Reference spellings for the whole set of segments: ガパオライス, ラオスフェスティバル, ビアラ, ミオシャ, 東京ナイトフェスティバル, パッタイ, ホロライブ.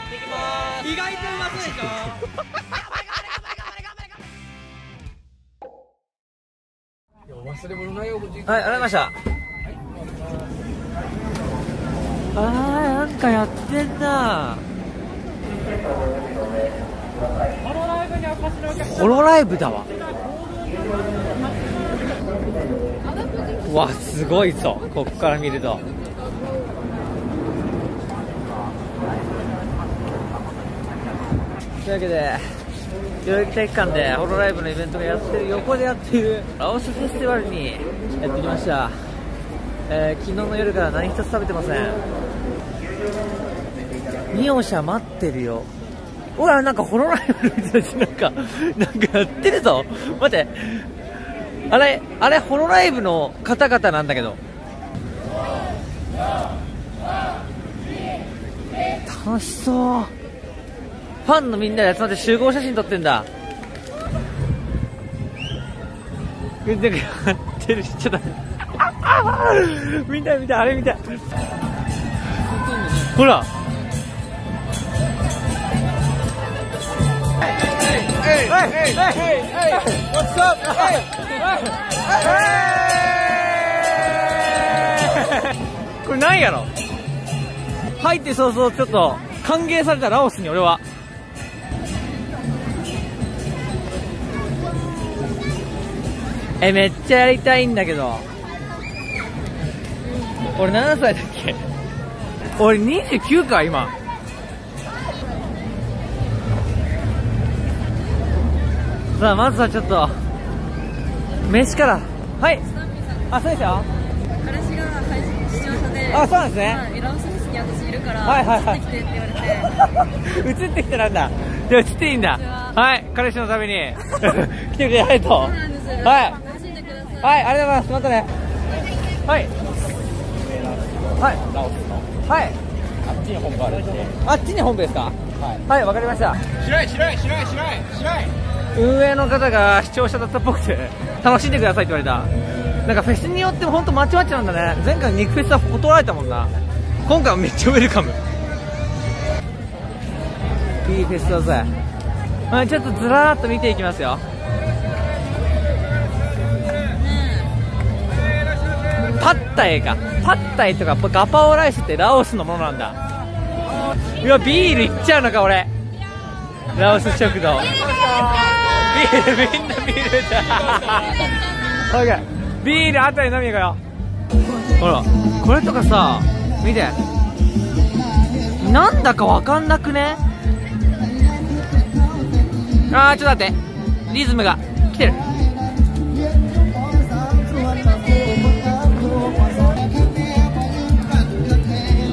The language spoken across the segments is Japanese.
やっていきまーす。意外とうまそうでしょ。忘れ物ないよ。はい、洗いました。なんかやってんな。ホロライブだわ。わ、すごいぞ、ここから見ると。というわけで、代々木体育館でホロライブのイベントがやってる、横でやってるラオスフェスティバルにやってきました。昨日の夜から何一つ食べてません。ミオシャ待ってるよ。おや、なんかホロライブの人たちなんかやってるぞ。待って、あれホロライブの方々なんだけど。楽しそう。ファンのみんなで集まって集合写真撮ってんだ。なんかやってるし、ちょっとみんな見た、あれ見た。ほら。これなんやろ。入って早々ちょっと歓迎されたラオスに俺は。めっちゃやりたいんだけど。俺7歳だっけ。俺29か今。さあ、まずはちょっと飯から。はい、あ、そうですよ。彼氏が視聴者で、あ、そうなんですね。ラオスフェスに私いるから、はいはいはい、映ってきてって言われて映ってきてなんだ。じゃあ映っていいんだ。はい、彼氏のために来てくれないと。そうなんですよ。はい、楽しんでください。はい、ありがとうございます。またね。はいはい、ラオスの、はい、あっちに本部あるんで。あっちに本部ですか。はい、はい、わかりました。白い白い白い白い白い。運営の方が視聴者だったっぽくて、楽しんでくださいって言われた。なんかフェスによっても本当まちまちなんだね。前回の肉フェスは断られたもんな。今回はめっちゃウェルカム。いいフェスだぜ。ちょっとずらーっと見ていきますよ。パッタイか。パッタイとかガパオライスってラオスのものなんだ。いや、ビールいっちゃうのか俺。ラオス食堂。ビール、みんなビールだ。オッケー、ビールあたり飲みに行こうよ。ほら、これとかさ、見て。なんだかわかんなくね。あー、ちょっと待って、リズムが来てる。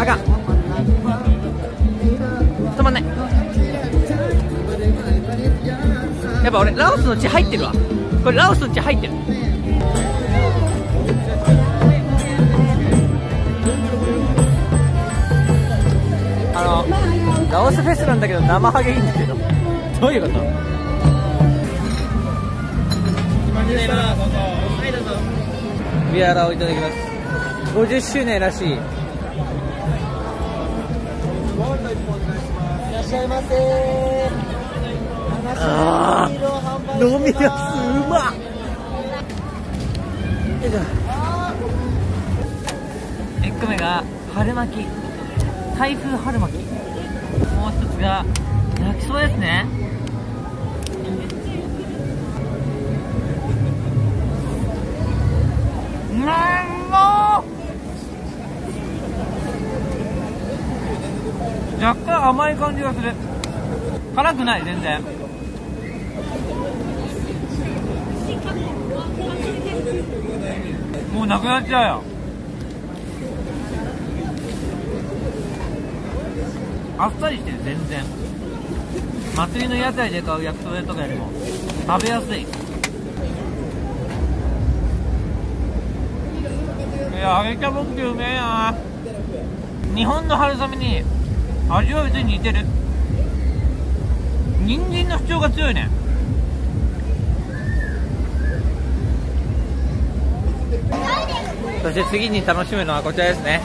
あかん、止まんない。やっぱ俺ラオスの血入ってるわ。これラオスの血入ってる。ラオスフェスなんだけど生ハゲいいんだけど。どういうこと。ビアラをいただきます。50周年らしい。いらっしゃいませ。あー、飲みやすうまっ。1個目が春巻き、台風春巻き。もう一つが焼きそばですね。なんの若干甘い感じがする。辛くない、全然。もうなくなっちゃうよ。あっさりしてる、全然。祭りの屋台で買う焼きそばとかよりも食べやすい。いや、揚げキャボってうめえな。日本の春雨に味は別に似てる。人参の主張が強いね。そして次に楽しむのはこちらですね。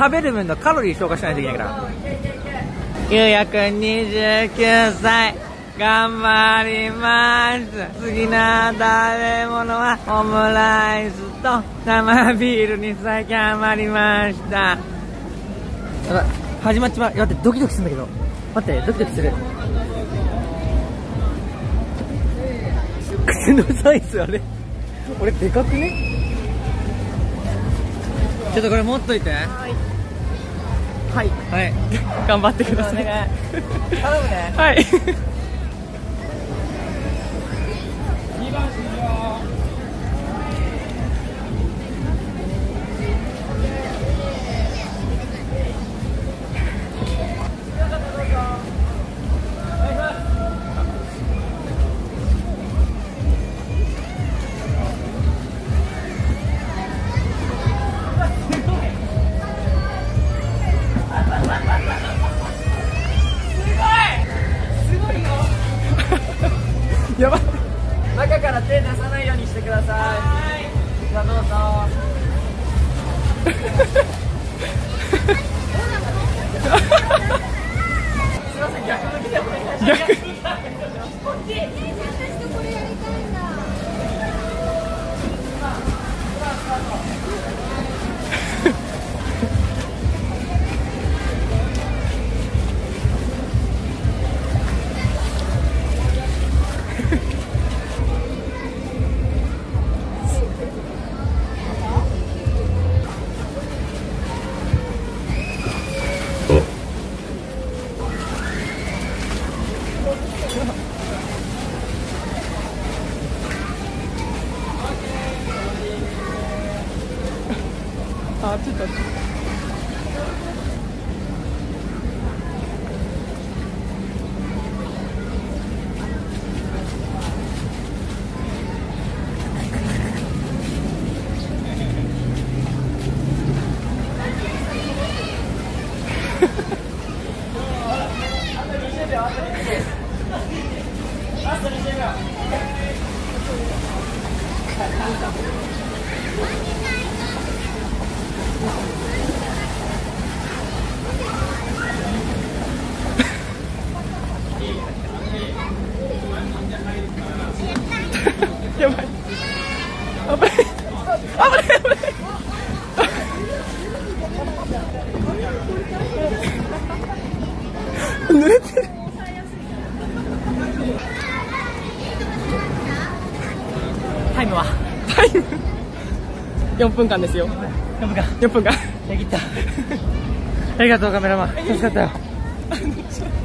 食べる分のカロリー消化しないといけないから。ゆうやくん29歳、頑張ります。好きな食べ物はオムライスと生ビールに最近ハマりました。やばい、始まっちまう。待って、ドキドキするんだけど。待って、ドキドキする。口のサイズあれ俺でかくね？ちょっとこれ持っといて。はいはい頑張ってください。頼むね。はい。やばい。中から手出さないようにしてください。はい。さあどうぞ。すいません、逆向きでお願いします。逆。こっち。私とこれやりたいんだ。あ、ちょっと。やばい。危ない。濡れてる。タイムは？タイム4分間ですよ。4分間。やりきった。ありがとうカメラマン。楽しかったよ。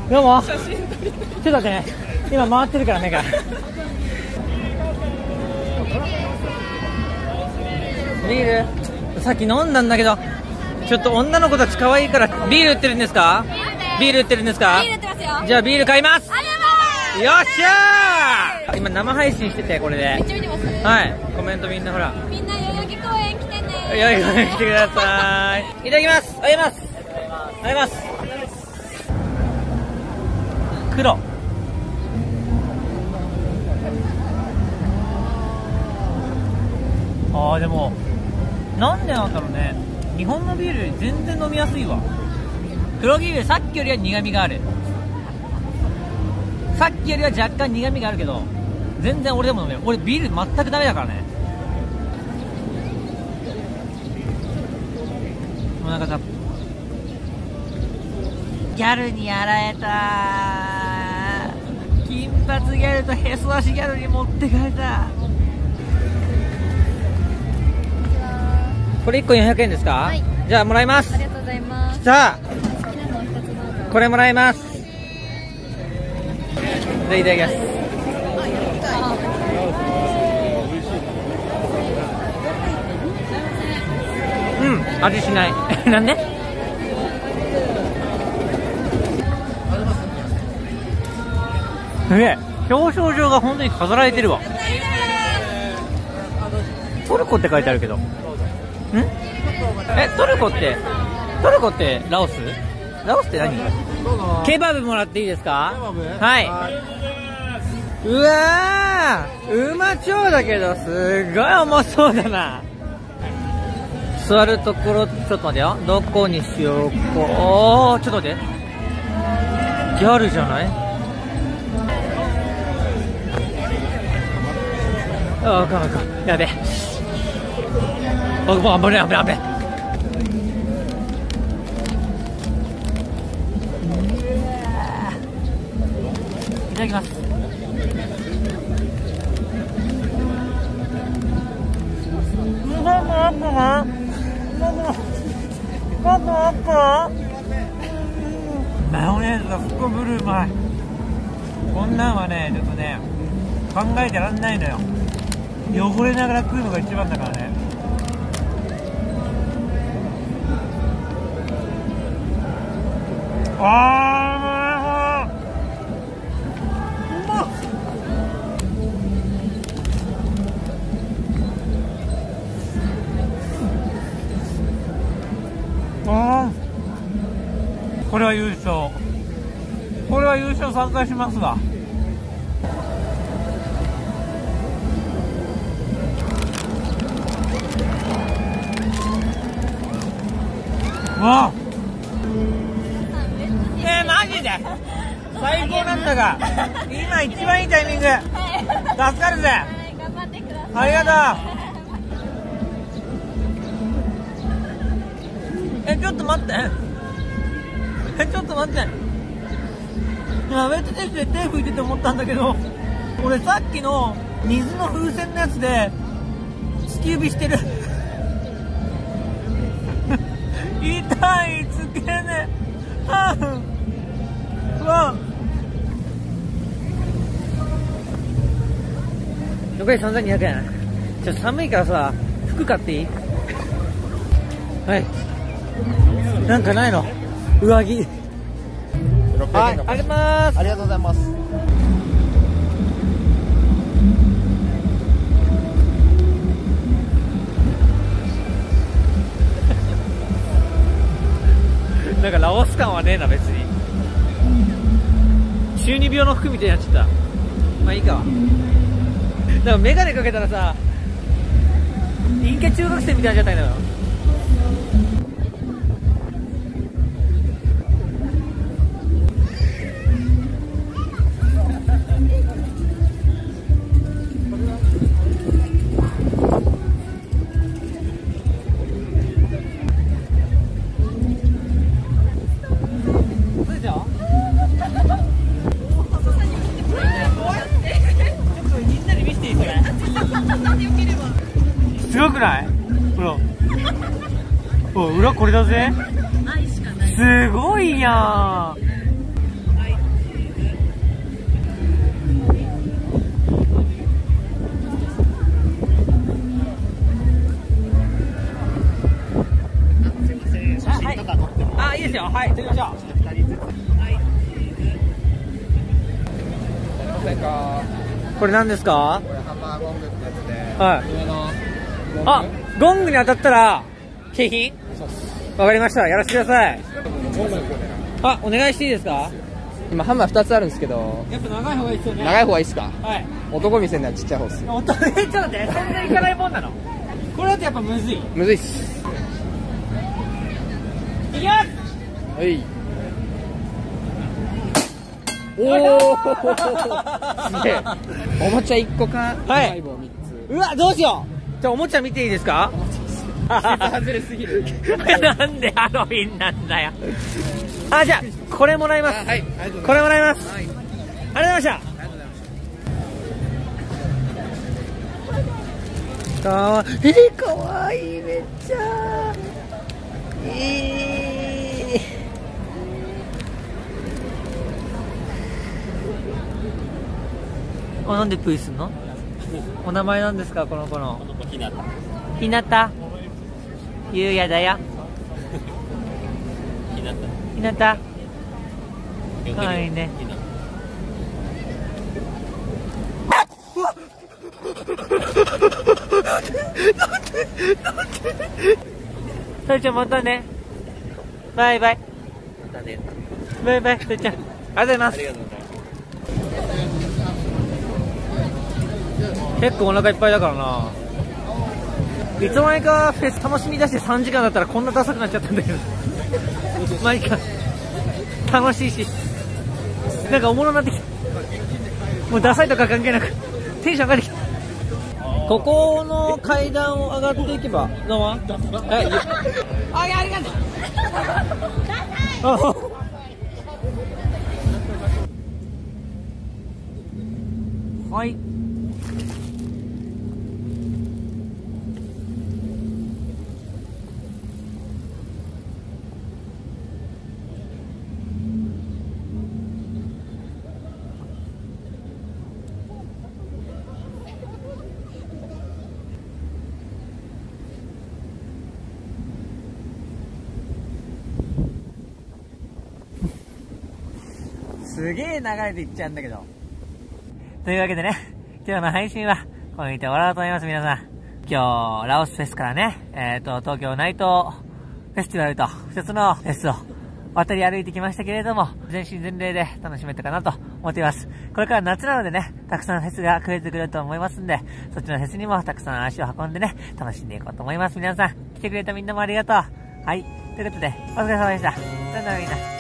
どうも。ちょっと待ってね。今回ってるからねから。ビールさっき飲んだんだけど、ちょっと女の子たち可愛いから。ビール売ってるんですか？ビール売ってますよ。じゃあビール買います。よっしゃー。今生配信してて、これでめっちゃ見てますね。はい、コメントみんなほら、みんな代々木公園来てね。代々木公園来てください。いただきます。あげます。あげます。黒あー、でもなんでなんだろうね。日本のビールより全然飲みやすいわ。黒ビールさっきよりは苦みがある。さっきよりは若干苦みがあるけど、全然俺でも飲める。俺ビール全くダメだからね。もうなんかさ、ギャルにやられたー。金髪ギャルとへそ出しギャルに持ってかれた。これ1個400円ですか？はい、じゃあもらいます。ありがとうございます。さあこれもらいます。でいただきます。うん、味しないなんで？ねえ、表彰状が本当に飾られてるわ。トルコって書いてあるけど、ん？え、トルコってラオス？ラオスって何？ケバブもらっていいですか？はい。うわー、うまそうだけどすごい重そうだな。座るところってちょっと待ってよ、どこにしようか。あー、ちょっと待って、ギャルじゃない？あ、あかんあかん、やべえ、あ、もう危ない危ない危ない。いただきます。マヨネーズがすっごいブルーうまい。こんなんはね、ちょっとね、考えてらんないのよ。汚れながら食うのが一番だからね。ああ、これは優勝、これは優勝参加しますわ。わあ、ねえ、マジで最高なんだが、今一番いいタイミング、はい、助かるぜ、はい、頑張ってください。ありがとう。え、ちょっと待って、え、ちょっと待って、やべえ、ティッシュで手拭いてて思ったんだけど、俺さっきの水の風船のやつで突き指してる痛い、付け根、あー、うわー、残り3200円。ちょっと寒いからさ、服買っていい？はい、なんかないの？上着。はい、あげまーす。ありがとうございます。なんかラオス感はねえな、別に。中二病の服みたいになっちゃった。まあいいか。でもメガネかけたらさ、陰キャ中学生みたいになっちゃったんだよ。裏これだぜ、すごいやん。あ、いいですよ、はい、撮りましょう。これ何ですか？あ、ゴングに当たったら景品？わかりました、やらせてください。あ、お願いしていいですか？今ハンマー2つあるんですけど、やっぱ長い方がいいですよね。長い方がいいですか？はい、男店ならちっちゃい方です。男店、ちょっと待って、そんなにいかないもんなの？これだとやっぱむずい、むずいっす。いきます。はい、おお、すげえ。おもちゃ1個か、はい、3つ。うわ、どうしよう。じゃあおもちゃ見ていいですか？外れすぎるなんでハロウィンなんだよあ、じゃあこれもらいます。はい、これもらいます。ありがとうございました。かわいい、かわいい、めっちゃいい。あ、なんでプイすんの？お名前なんですか、この子の？ひなた。ひなた、ゆうやだよ。ひなた。かわいいね。うわっ。なんで。さゆちゃん、またね。バイバイ。またね。バイバイ、さゆちゃん。ありがとうございます。結構お腹いっぱいだからな。いつの間にかフェス楽しみだして3時間だったらこんなダサくなっちゃったんだけど毎回楽しいしなんかおもろになってきた。もうダサいとか関係なくテンション上がってきた。ここの階段を上がっていけばどうもありがとうはい、すげえ流れていっちゃうんだけど。というわけでね、今日の配信はこれにて終わろうと思います、皆さん。今日、ラオスフェスからね、東京ナイトフェスティバルと2つのフェスを渡り歩いてきましたけれども、全身全霊で楽しめたかなと思っています。これから夏なのでね、たくさんフェスが増えてくると思いますんで、そっちのフェスにもたくさん足を運んでね、楽しんでいこうと思います、皆さん。来てくれたみんなもありがとう。はい。ということで、お疲れ様でした。それではみんな。